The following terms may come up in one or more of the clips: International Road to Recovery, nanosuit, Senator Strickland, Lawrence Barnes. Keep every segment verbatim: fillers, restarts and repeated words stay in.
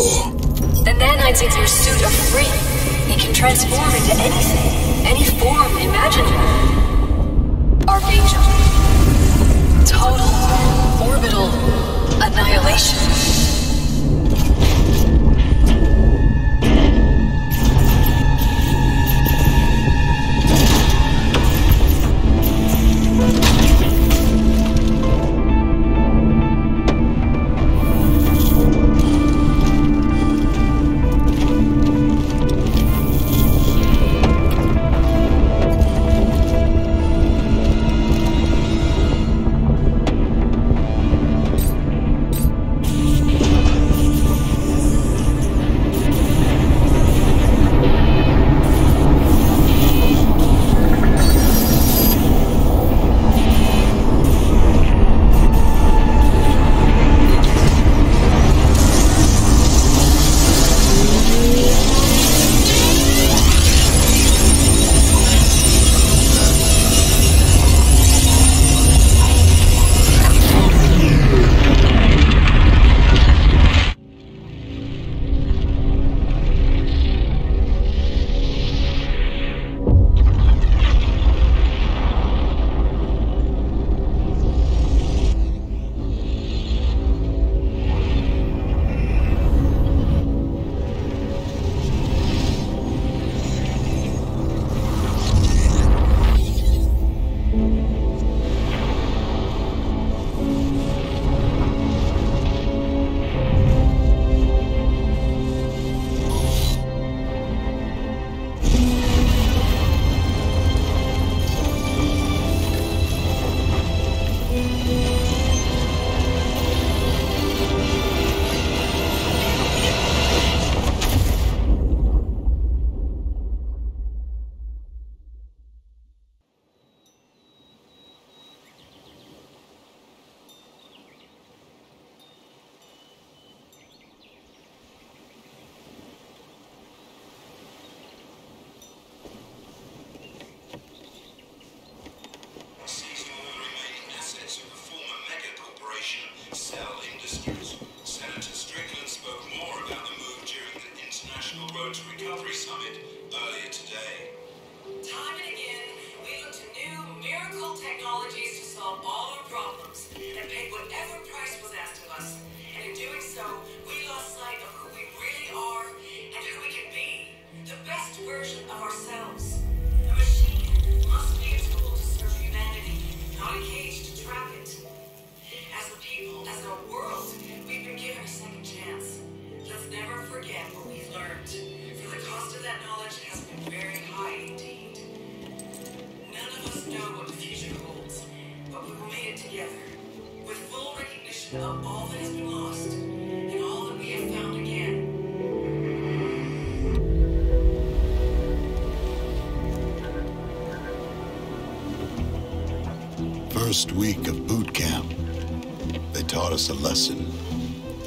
Yes. The nanites in your suit are free. They can transform into anything, any form imaginable. Archangel. Total. Orbital. Annihilation. Cell industries. Senator Strickland spoke more about the move during the International Road to Recovery Summit earlier today. Time and again, we look to new miracle technologies to solve all our problems and pay whatever price was asked of us. And in doing so, we lost sight of who we really are and who we can be. The best version of ourselves. A machine must be a tool to serve humanity, not a cage to trap it. As a world, we've been given a second chance. Let's never forget what we've learned, for the cost of that knowledge has been very high indeed. None of us know what the future holds, but we will make it together, with full recognition of all that has been lost, and all that we have found again. First week of boot camp. They taught us a lesson.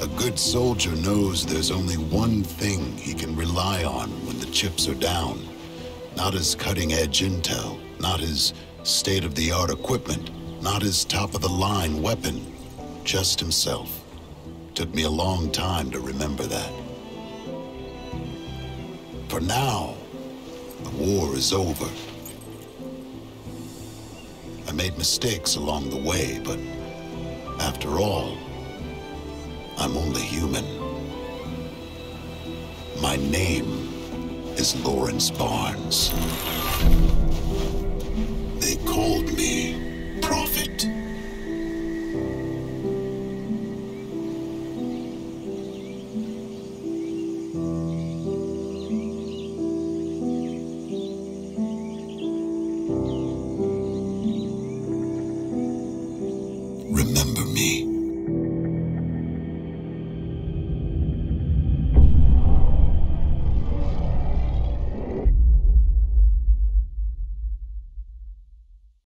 A good soldier knows there's only one thing he can rely on when the chips are down. Not his cutting-edge intel, not his state-of-the-art equipment, not his top-of-the-line weapon, just himself. Took me a long time to remember that. For now, the war is over. I made mistakes along the way, but after all, I'm only human. My name is Lawrence Barnes.